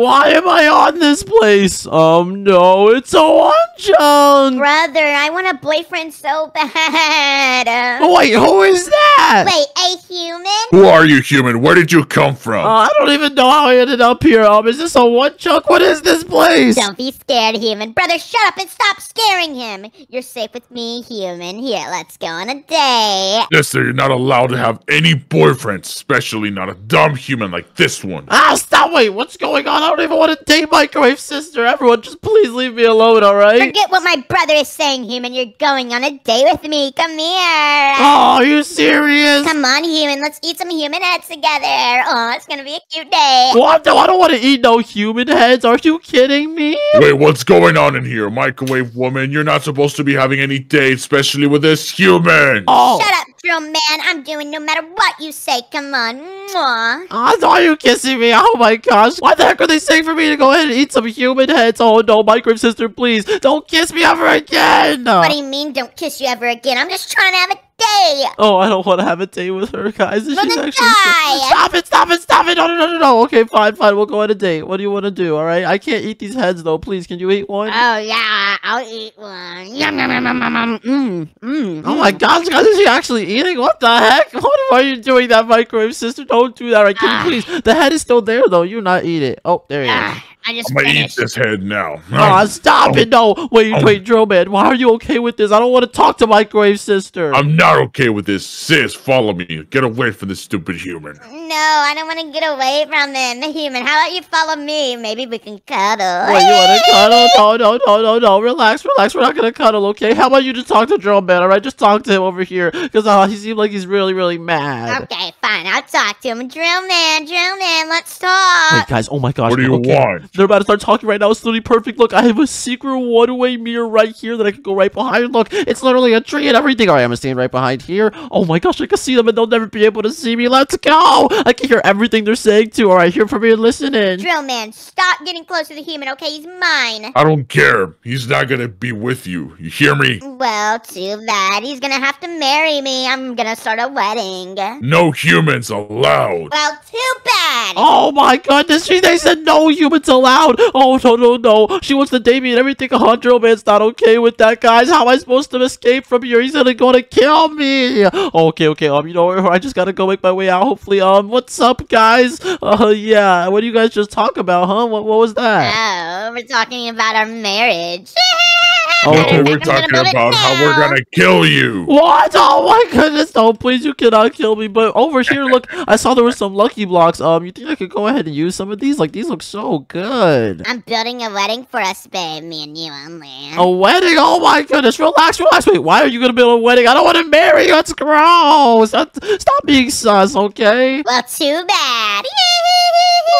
Why am I on this place? No, it's a one-chunk! Brother, I want a boyfriend so bad. Wait, who is that? Wait, a human? Who are you, human? Where did you come from? I don't even know how I ended up here. Is this a one-chunk? What is this place? Don't be scared, human. Brother, shut up and stop scaring him. You're safe with me, human. Here, let's go on a date. Yes, sir, you're not allowed to have any boyfriends, especially not a dumb human like this one. Ah, stop, wait, what's going on? I don't even want to date microwave sister. Everyone, just please leave me alone, all right? Forget what my brother is saying, human. You're going on a date with me. Come here. Oh, are you serious? Come on, human. Let's eat some human heads together. Oh, it's going to be a cute date. What? I don't want to eat no human heads. Are you kidding me? Wait, what's going on in here, microwave woman? You're not supposed to be having any dates, especially with this human. Oh. Shut up, drill man. I'm doing no matter what you say. Come on. Mwah. Oh, are you kissing me? Oh, my gosh. Why the heck are they saying for me to go ahead and eat some human heads? Oh no, microwave sister, please don't kiss me ever again. What do you mean don't kiss you ever again? I'm just trying to have a day. Oh, I don't want to have a date with her, guys. She's actually... Stop it, stop it, stop it. No, no, no, no, no. Okay, fine, fine. We'll go on a date. What do you want to do? All right. I can't eat these heads, though. Please, can you eat one? Oh, yeah. I'll eat one. Yum, yum, yum, yum, yum. Oh, my gosh, guys. Is she actually eating? What the heck? What are you doing that, microwave sister? Don't do that. All right, can you please? The head is still there, though. You not eat it. Oh, there he is. I'm gonna eat this head now. Oh, stop it. No. Wait, drill man. Why are you okay with this? I don't want to talk to microwave sister. I'm not okay with this. Sis, follow me. Get away from this stupid human. No, I don't want to get away from him, the human. How about you follow me? Maybe we can cuddle. Wait, you want to cuddle? No, no, no, no, no. Relax, relax. We're not going to cuddle, okay? How about you just talk to drill man, all right? Just talk to him over here because he seems like he's really, really mad. Okay, fine. I'll talk to him. Drill man, let's talk. Wait, guys. Oh, my gosh. What do you want? They're about to start talking right now. It's literally perfect. Look, I have a secret one-way mirror right here that I can go right behind. Look, it's literally a tree and everything. All right, I'm gonna stand right behind here. Oh my gosh, I can see them and they'll never be able to see me. Let's go. I can hear everything they're saying too. All right, here for me and listening. Drill man, stop getting close to the human, okay? He's mine. I don't care. He's not gonna be with you. You hear me? Well, too bad. He's gonna have to marry me. I'm gonna start a wedding. No humans allowed. Well, too bad. Oh my goodness, they said no humans allowed. Oh no, no, no. She wants to date me and everything. Oh, drill man's not okay with that, guys. How am I supposed to escape from here? He's gonna kill me. Okay, okay. You know, I just gotta go make my way out. Hopefully, what's up, guys? Yeah. What do you guys just talk about, huh? What was that? Oh, we're talking about our marriage. Okay, we're talking about how we're gonna kill you. What? Oh my goodness! No, please, you cannot kill me. But over here, look, I saw there were some lucky blocks. You think I could go ahead and use some of these? Like these look so good. I'm building a wedding for us, babe. Me and you only. A wedding? Oh my goodness! Relax, relax. Wait, why are you gonna build a wedding? I don't want to marry you. That's gross. Stop being sus, okay? Well, too bad.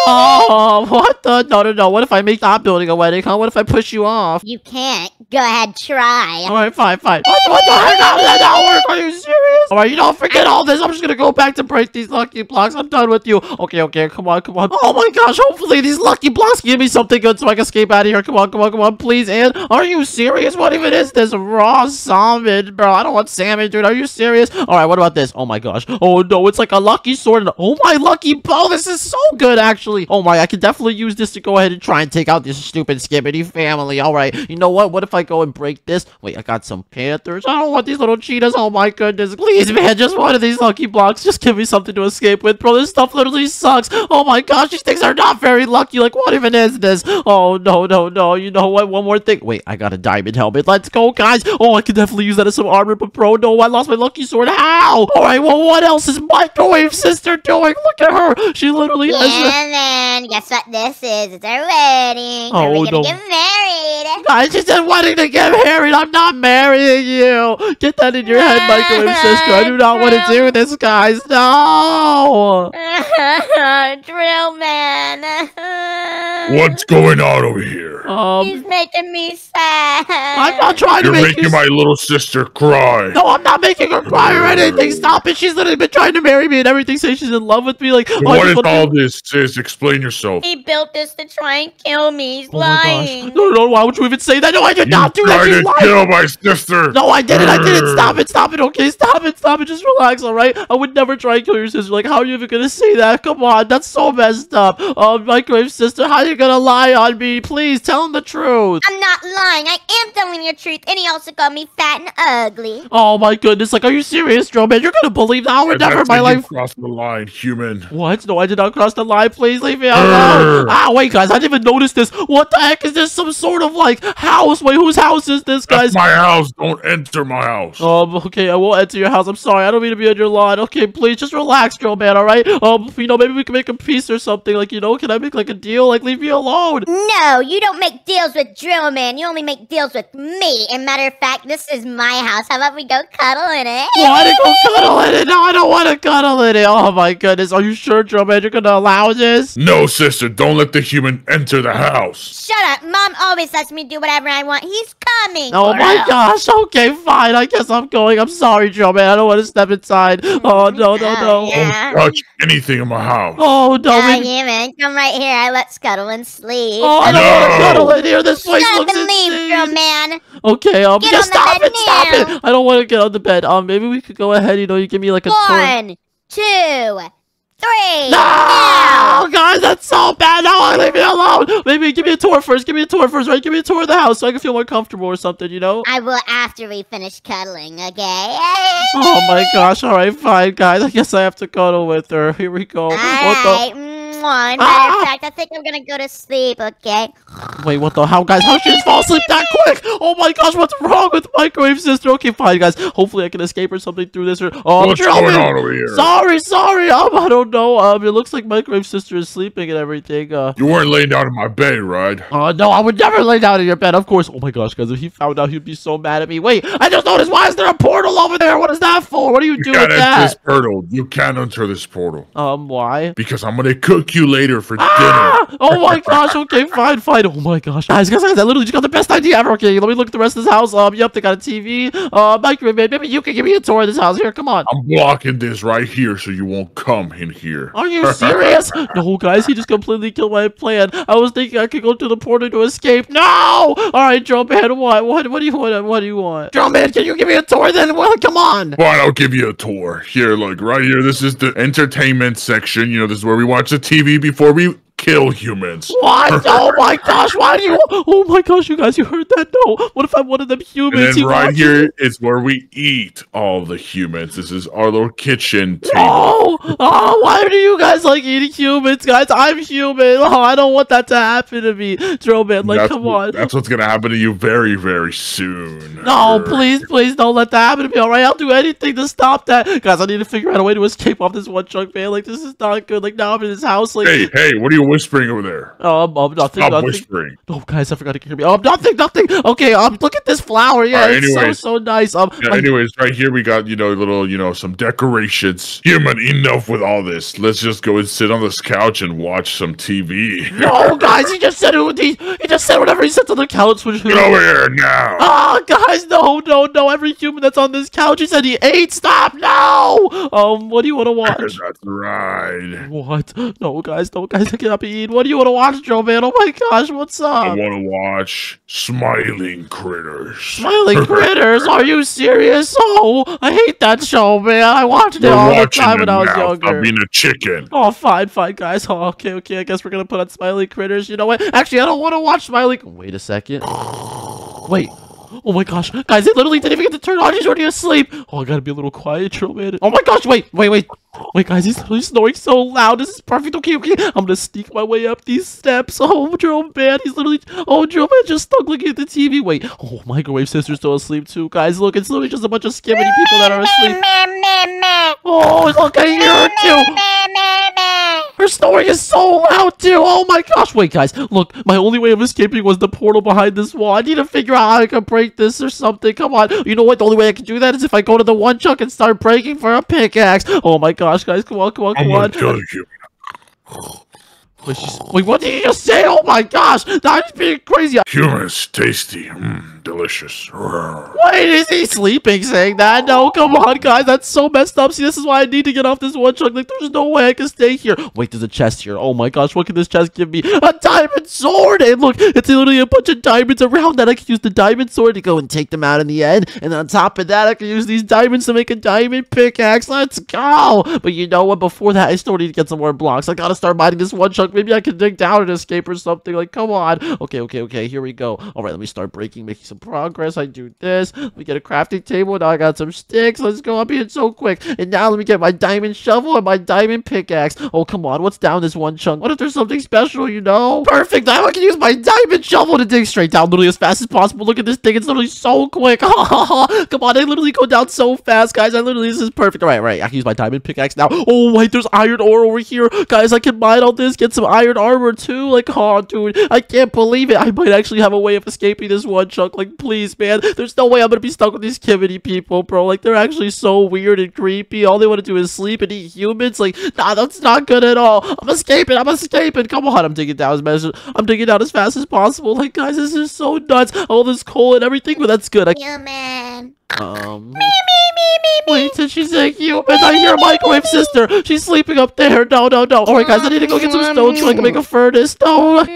Oh, what the? No, no, no. What if I make not building a wedding? Huh? What if I push you off? You can't. Go ahead, try. All right, fine, fine. What the heck? How did that not work? Are you serious? All right, you don't forget all this. I'm just gonna go back to break these lucky blocks. I'm done with you. Okay, okay, come on, come on. Oh my gosh, hopefully these lucky blocks give me something good so I can escape out of here. Come on, come on, come on, please. And are you serious? What even is this raw salmon, bro? I don't want salmon, dude. Are you serious? All right, what about this? Oh my gosh. Oh no, it's like a lucky sword. And oh my lucky bow. This is so good, actually. Oh my, I can definitely use this to go ahead and try and take out this stupid skibbity family. All right, you know what? What if I go and break this? Wait, I got some panthers. I don't want these little cheetahs. Oh my goodness. Please, man, just one of these lucky blocks. Just give me something to escape with, bro. This stuff literally sucks. Oh my gosh, these things are not very lucky. Like, what even is this? Oh, no, no, no. You know what? One more thing. Wait, I got a diamond helmet. Let's go, guys. Oh, I could definitely use that as some armor, but bro, no, I lost my lucky sword. How? All right, well, what else is microwave sister doing? Look at her. She literally has... And then, guess what this is? It's our wedding. Oh, we're gonna get married. Guys, she said, wanting to get married. I'm not marrying you. Get that in your head, microwave sister. I do not want to do this, guys. No. Drill man. What's going on over here? He's making me sad. I'm not trying to make you... You're making my little sister cry. No, I'm not making her cry or anything. Stop it. She's literally been trying to marry me and everything. Say she's in love with me. Like, so what is all this? Sis, explain yourself. He built this to try and kill me. He's lying. No, no, no. Why would you even say that? No, I did not do that. You tried to kill my sister. No, I didn't. I didn't. Stop it. Stop it. Okay, stop it. Stop it. Just relax, all right? I would never try and kill your sister. Like, how are you even going to say that? Come on. That's so messed up. Microwave sister, how are you gonna lie on me. Please tell him the truth. I'm not lying. I am telling you the truth. And he also called me fat and ugly. Oh my goodness. Like, are you serious, Strowman? You're gonna believe that? I would never in my life. Cross the line, human. What? No, I did not cross the line. Please leave me alone. Ah, wait, guys. I didn't even notice this. What the heck is this? Some sort of like house? Wait, whose house is this, guys? That's my house. Don't enter my house. Okay, I won't enter your house. I'm sorry. I don't mean to be on your lawn. Okay, please just relax, Strowman. All right. You know, maybe we can make a peace or something. Like, you know, can I make like a deal? Like, leave me alone. No, you don't make deals with Drillman. You only make deals with me. And matter of fact, this is my house. How about we go cuddle in it? Want to go cuddle in it? No, I don't want to cuddle in it. Oh my goodness. Are you sure, Drillman, you're gonna allow this? No, sister. Don't let the human enter the house. Shut up. Mom always lets me do whatever I want. He's coming. Oh my gosh. Okay, fine. I guess I'm going. I'm sorry, Drillman. I don't want to step inside. Oh no, no, no. Yeah. Don't touch anything in my house. Oh no. Oh, yeah, man. Come right here. Let's cuddle and sleep. Oh, I don't want to cuddle in here. This place looks insane. Shut up and leave, man. Okay, yeah, stop it, stop it. I don't want to get on the bed. Maybe we could go ahead. You know, you give me like a tour. 1, 2, 3. No, guys, that's so bad. No, leave me alone. Maybe give me a tour first. Give me a tour first, right? Give me a tour of the house so I can feel more comfortable or something, you know? I will after we finish cuddling, okay? Oh, my gosh. All right, fine, guys. I guess I have to cuddle with her. Here we go. All right. One. Matter of fact, I think I'm gonna go to sleep, okay? Wait, what the hell, guys? How did she just fall asleep that quick? Oh my gosh, what's wrong with microwave sister? Okay, fine, guys. Hopefully I can escape or something through this. Oh, what's going on over here? Sorry. I don't know. It looks like microwave sister is sleeping and everything. You weren't laying down in my bed, right? No, I would never lay down in your bed, of course. Oh my gosh, guys, if he found out, he'd be so mad at me. Wait, I just noticed, why is there a portal over there? What is that for? What are you doing with that? This portal. You can't enter this portal. Why? Because I'm gonna cook you later for dinner. Oh my gosh. Okay, fine. Oh my gosh. Guys, I literally just got the best idea ever. Okay, let me look at the rest of this house. Yep, they got a TV. Microwave, maybe you can give me a tour of this house. Here, come on. I'm blocking this right here so you won't come in here. Are you serious? No, guys, he just completely killed my plan. I was thinking I could go to the portal to escape. No! Alright, Drillman, what do you want? Drillman, can you give me a tour then? Well, come on. Fine, I'll give you a tour. Here, look, right here. This is the entertainment section. You know, this is where we watch the TV before we kill humans. What? Oh my gosh, why do you... Oh my gosh, you guys, you heard that? No. What if I'm one of them humans? And then right here is where we eat all the humans. This is our little kitchen table. No! Oh, why do you guys like eating humans, guys? I'm human. Oh, I don't want that to happen to me. Drillman, like, that's come on. That's what's going to happen to you very, very soon. No, please don't let that happen to me, all right? I'll do anything to stop that. Guys, I need to figure out a way to escape off this one chunk, man. Like, this is not good. Like, now I'm in this house. Like, hey, what do you whispering over there? Nothing. Stop whispering. Oh, guys, I forgot to hear me. Nothing. Okay, look at this flower. Yeah, right, it's so nice. Yeah, anyways, right here we got, you know, little, you know, some decorations. Human, enough with all this. Let's just go and sit on this couch and watch some TV. No, guys, he just said whatever he said on the couch. Which get over here now. Oh, guys, no. Every human that's on this couch, he said he ate. Stop, no. What do you want to watch? That's right. What? No, guys, I can't. What do you want to watch, Drillman? Oh my gosh, what's up? I want to watch Smiling Critters. Smiling Critters? Are you serious? Oh, I hate that show, man. I watched it all the time when I was younger. I mean a chicken. Oh, fine, guys. Oh, okay. I guess we're gonna put on Smiling Critters. You know what? Actually, I don't want to watch Smiling. Wait a second. Wait. Oh my gosh, guys! They literally didn't even get to turn on. He's already asleep. Oh, I gotta be a little quiet, Drillman. Oh my gosh! Wait, guys! He's really snoring so loud. This is perfect. Okay. I'm gonna sneak my way up these steps. Oh, Drillman! He's literally. Oh, Drillman just stuck looking at the TV. Wait. Oh, microwave sister's still asleep too, guys. Look, it's literally just a bunch of skibbity people that are asleep. Oh, look at you too. Her snoring is so loud, too. Oh, my gosh. Wait, guys. Look, my only way of escaping was the portal behind this wall. I need to figure out how I can break this or something. Come on. You know what? The only way I can do that is if I go to the one chunk and start breaking for a pickaxe. Oh, my gosh, guys. Come on. Wait, what did you just say? Oh, my gosh. That's being crazy. Humorous, tasty. delicious. Wait, is he sleeping saying that? No, come on, guys. That's so messed up. See, this is why I need to get off this one truck. Like, there's no way I can stay here. Wait, there's a chest here. Oh, my gosh. What can this chest give me? A diamond sword. And look, it's literally a bunch of diamonds around that. I can use the diamond sword to go and take them out in the end. And on top of that, I can use these diamonds to make a diamond pickaxe. Let's go. But you know what? Before that, I still need to get some more blocks. I got to start mining this one truck. Maybe I can dig down and escape or something. Like, come on. Okay, okay, okay. Here we go. All right, let me start breaking, making some progress. I do this. Let me get a crafting table. Now I got some sticks. Let's go. I'm being so quick. And now let me get my diamond shovel and my diamond pickaxe. Oh, come on. What's down this one chunk? What if there's something special, you know? Perfect. Now I can use my diamond shovel to dig straight down literally as fast as possible. Look at this thing. It's literally so quick. Come on. They literally go down so fast, guys. I literally, this is perfect. All right, right. I can use my diamond pickaxe now. Oh, wait. There's iron ore over here. Guys, I can mine all this. Get some iron armor too. Like, oh, dude. I can't believe it. I might actually have a way of escaping this one chunk. Like, please, man. There's no way I'm gonna be stuck with these Kimini people, bro. Like, they're actually so weird and creepy. All they want to do is sleep and eat humans. Like, nah, that's not good at all. I'm escaping. I'm escaping. Come on. I'm digging down as fast as possible. Like, guys, this is so nuts. All this coal and everything, but that's good. Human. Wait, did she say human? I hear a microwave sister. She's sleeping up there. No, no, no. All right, guys, I need to go get some stone so I can make a furnace. No.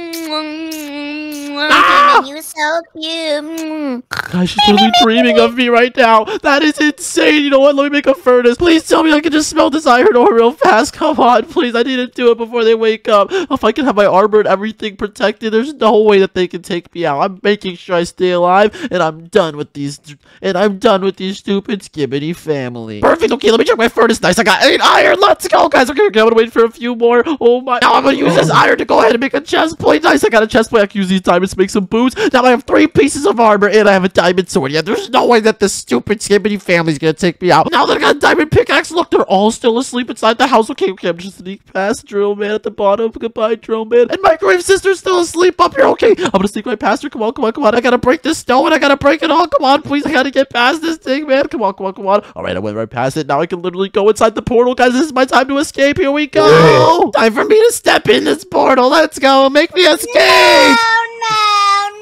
You're so cute. Guys, she's totally dreaming of me right now. That is insane. You know what? Let me make a furnace. Please tell me I can just smell this iron ore real fast. Come on, please. I need to do it before they wake up. If I can have my armor and everything protected, there's no way that they can take me out. I'm making sure I stay alive, and I'm done with these. And I'm done with these stupid Skibbity family. Perfect. Okay, let me check my furnace. Nice. I got 8 iron. Let's go, guys. Okay, okay, I'm gonna wait for a few more. Oh my! Now I'm gonna use this iron to go ahead and make a chest plate. Nice. I got a chest plate. I can use these diamonds to make some boots. Now I have 3 pieces of armor and I have a diamond sword. Yeah, there's no way that this stupid Skibbity family's gonna take me out. Now that I got a diamond pickaxe, look, they're all still asleep inside the house. Okay, okay, I'm just sneak past Drill Man at the bottom. Goodbye, Drill Man. And Microwave Sister's still asleep up here. Okay, I'm gonna sneak right past her. Come on, come on, come on. I gotta break this stone. I gotta break it all. Come on, please. I gotta get past this thing, man. Come on, come on, come on. All right, I went right past it. Now I can literally go inside the portal, guys. This is my time to escape. Here we go. Time for me to step in this portal. Let's go. Make me escape.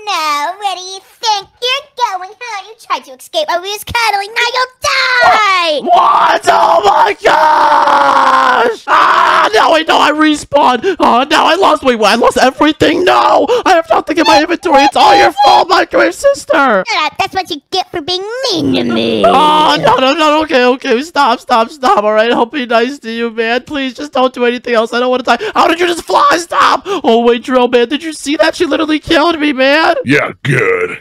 No, where do you think you're going? Huh? You tried to escape. I was cuddling. Now you'll die! What? Oh my gosh! Ah, now I know I respawned. Oh, now I lost. Wait, what? I lost everything. No! I have nothing in my inventory. It's all your fault, Microwave Sister. Shut up. That's what you get for being mean to me. Oh, no, no, no. Okay, okay. Stop, stop, stop. All right. I'll be nice to you, man. Please just don't do anything else. I don't want to die. How did you just fly? Stop! Oh, wait, Drill Man. Did you see that? She literally killed me, man. Yeah, good.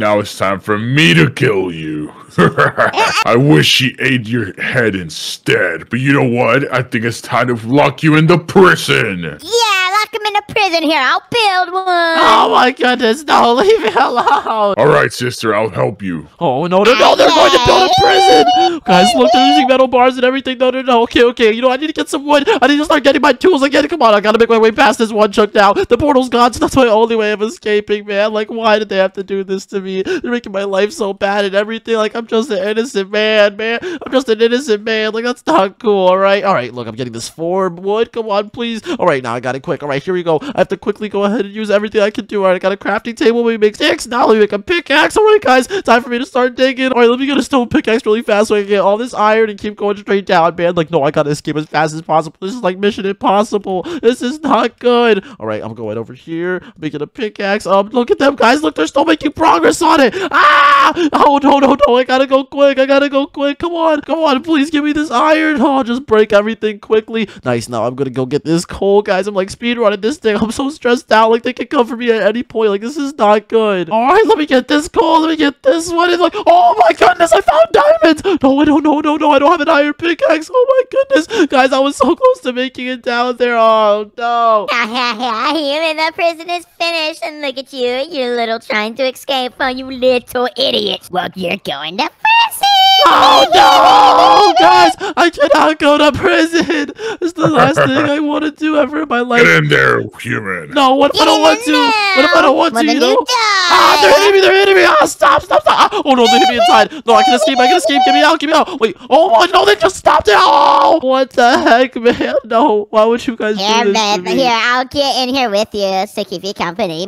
Now it's time for me to kill you. I wish she ate your head instead, but you know what? I think it's time to lock you into prison. Yeah, lock him into prison here. I'll build one. Oh my goodness, no, leave me alone. All right, sister, I'll help you. Oh, no, no, no, they're going to build a prison. Guys, look, they're using metal bars and everything. No, no, no, okay, okay. You know, I need to get some wood. I need to start getting my tools again. Come on, I gotta make my way past this one chunk now. The portal's gone, so that's my only way of escaping, man. Like, why did they have to do this to me? They're making my life so bad and everything. Like, I'm just an innocent man, man. I'm just an innocent man. Like, that's not cool, all right? All right, look, I'm getting this 4 wood. Come on, please. All right, now I got it quick. All right, here we go. I have to quickly go ahead and use everything I can do. All right, I got a crafting table. Let me make sticks. Now let me make a pickaxe. All right, guys, time for me to start digging. All right, let me get a stone pickaxe really fast so I can get all this iron and keep going straight down, man. Like, no, I gotta escape as fast as possible. This is like Mission Impossible. This is not good. All right, I'm going over here, making a pickaxe. Look at them, guys. Look, they're still making progress on it. Ah! Oh, no, no, no. I gotta go quick. I gotta go quick. Come on. Come on. Please give me this iron. Oh, just break everything quickly. Nice. Now I'm gonna go get this coal, guys. I'm like speedrunning this thing. I'm so stressed out. Like, they could come for me at any point. Like, this is not good. All right, let me get this coal. Let me get this one. And like, oh my goodness, I found diamonds. No, I don't, no, no, no. I don't have an iron pickaxe. Oh my goodness. Guys, I was so close to making it down there. Oh, no. Human, the prison is finished. And look at you. You're little trying to escape. For you little idiots. Well, you're going to prison. Oh, no! Guys, I cannot go to prison. It's the last thing I want to do ever in my life. Get in there, human. No, what if I don't want to? What if I don't want to, you know? Ah, they're hitting me. They're hitting me. Ah, stop, stop, stop. Ah, oh, no, they hit me inside. No, I can escape. I can escape. Get me out. Get me out. Wait. Oh, my, no, they just stopped it. Oh, what the heck, man? No, why would you guys do this to me? Here, I'll get in here with you to keep you company.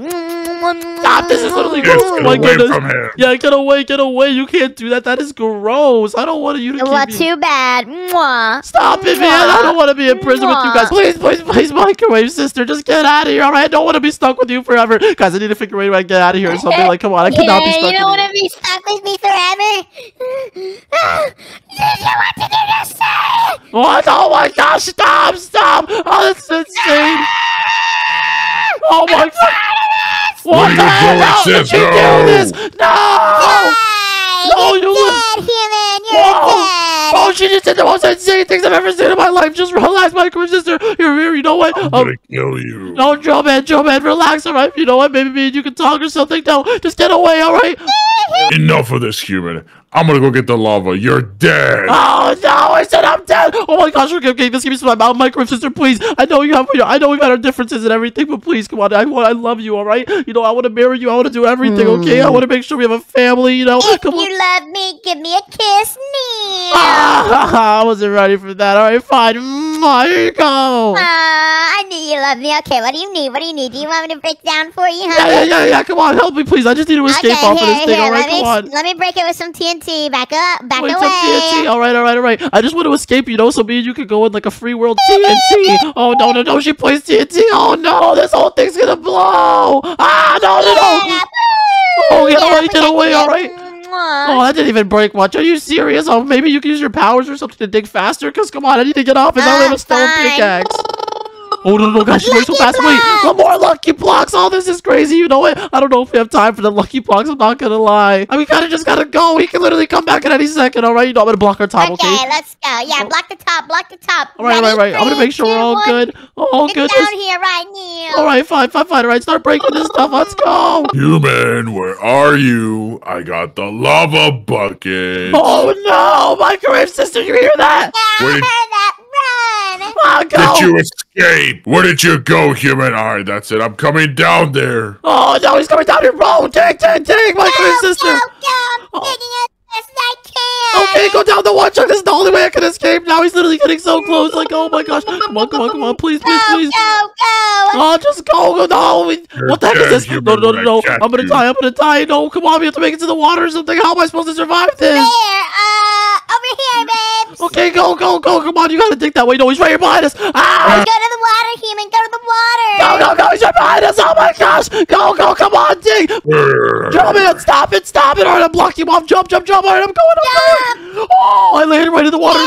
Stop, this is literally gross. Get away from him. Yeah, get away, get away. You can't do that. That is gross. I don't want you to keep me. Too bad. Mwah. Stop it, man. I don't want to be in prison with you guys. Please, please, please, microwave sister. Just get out of here. All right, I don't want to be stuck with you forever. Guys, I need to figure out a way to get out of here or something. Like, come on, I cannot be stuck with you. You don't want to be stuck with me forever? Did you want to do this? What? Oh my gosh, stop, stop. Oh, that's insane. Oh my god! What the hell? Did you do this? No! Die. No, you're dead, human! You're dead! Oh, she just did the most insane things I've ever seen in my life! Just relax, my queen sister! You're here, you know what? I'm gonna kill you! No, Joe man, relax, alright? You know what? Maybe me and you can talk or something. No, just get away, alright? Enough of this, human. I'm gonna go get the lava. You're dead. Oh no! I said I'm dead. Oh my gosh! Okay, this gives me some my microwave sister, please. I know you have. I know we got our differences and everything, but please, come on. I love you. All right. You know, I want to marry you. I want to do everything. Okay. I want to make sure we have a family. You know. If come you on. Love me, give me a kiss now. I wasn't ready for that. All right, fine. Here you go. I knew you loved me. Okay. What do you need? What do you need? Do you want me to break down for you? Huh? Yeah. Come on, help me, please. I just need to escape off of this thing. All right, come on. Let me break it with some TNT. Back up, back away. TNT. All right. I just want to escape, you know, so me and you could go in like a free world TNT. Oh, no. She plays TNT. Oh, no. This whole thing's going to blow. Ah, no. Oh, get away. All right. Oh, that didn't even break much. Are you serious? Oh, maybe you can use your powers or something to dig faster? Because, come on, I need to get off. I don't have a stone pickaxe. Oh, no, guys, she went so fast. Wait, one more lucky blocks. Oh, this is crazy. You know what? I don't know if we have time for the lucky blocks. I'm not going to lie. I mean, we kind of just got to go. He can literally come back at any second. All right, you know, I'm going to block our top, okay? Okay, let's go. Yeah, block the top. Block the top. All right, right. I'm going to make sure we're all good. All good. It's down here right now. All right, fine. All right, start breaking this stuff. Let's go. Human, where are you? I got the lava bucket. Oh, no. Microwave sister, you hear that? Yeah, I heard that. Run. Oh, go. Did you escape? Where did you go, human? All right, that's it. I'm coming down there. Oh, no, he's coming down here. Bro, take, my twin sister. Go. Oh. Okay, go down the watcher. This is the only way I can escape. Now he's literally getting so close. Like, oh my gosh. Come on. Please. Go. Oh, just go. No. What the heck is this? No. I'm going to die. No, come on. We have to make it to the water or something. How am I supposed to survive this? Where? Over here, babes. Okay, go. Come on. You got to dig that way. No, he's right here behind us. Ah! Go to the water, human. Go to the water. No. He's right behind us. Oh my gosh. Go. Come on, dig. Jump it. Stop it. All right, I'm blocking him off. Jump. All right, I'm going. Oh, I landed right in the water.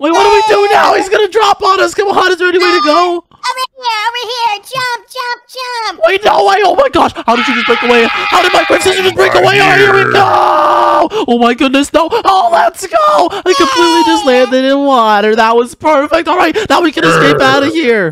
Wait, what do we do now? He's going to drop on us. Come on, is there any way to go? Over here. Jump. Wait, no way. Oh, my gosh. How did you just break away? How did my quick sister just break away? Oh, here we go. Oh, my goodness. No. Oh, let's go. I completely just landed in water. That was perfect. All right, now we can escape out of here.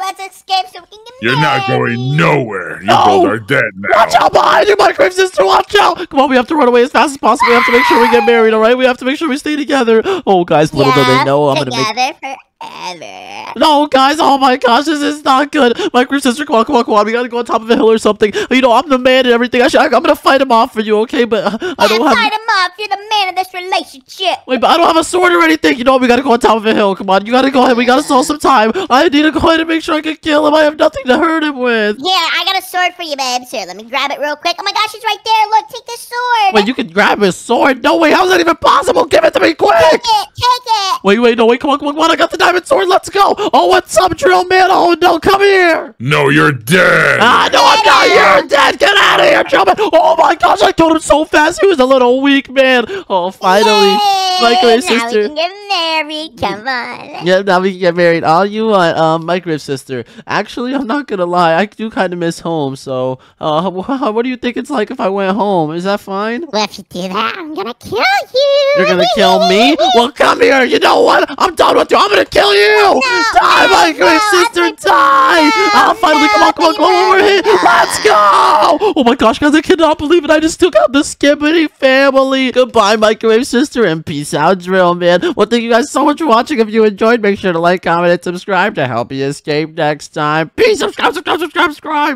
Let's escape so we can get You're not going nowhere. You both are dead now. Watch out behind you, my grave sister. Watch out. Come on, we have to run away as fast as possible. We have to make sure we get married, all right? We have to make sure we stay together. Oh, guys, little do they know I'm going to make... Forever. No, guys. Oh, my gosh. This is not good. My group sister, come on. We got to go on top of a hill or something. You know, I'm the man and everything. I'm going to fight him off for you, okay? But I don't have... Fight him off. You're the man of this relationship. Wait, but I don't have a sword or anything. You know, we got to go on top of a hill. Come on. You got to go ahead. We got to solve some time. I need to go ahead and make sure I can kill him. I have nothing to hurt him with. Yeah, I got a sword for you, babes. Here, let me grab it real quick. Oh, my gosh. He's right there. Look, take this sword. Wait, you can grab his sword? No way. How is that even possible? Give it to me quick. Take it. Wait. No, wait. Come on. I got the diamond sword. Let's go. Oh, what's up, drill man? Oh, no, come here. No, you're dead. No, I'm not. You're dead. Get out of here, drill man. Oh, my gosh. I killed him so fast. He was a little weak, man. Oh, finally. Yay. Microwave sister. Now we can get married. Come on. Yeah, now we can get married. All you want, microwave sister. Actually, I'm not going to lie. I do kind of miss home. So, what do you think it's like if I went home? Is that fine? Well, if you do that, I'm going to kill you. You're going to kill me? Well, come here. You know what? I'm done with you. I'm gonna kill you! Die, my great sister! Die! Finally, come on! We're here! Let's go! Oh my gosh, guys, I cannot believe it! I just took out the Skibbity family! Goodbye, my great sister, and peace out, drill man! Well, thank you guys so much for watching. If you enjoyed, make sure to like, comment, and subscribe to help you escape next time. Peace! Subscribe!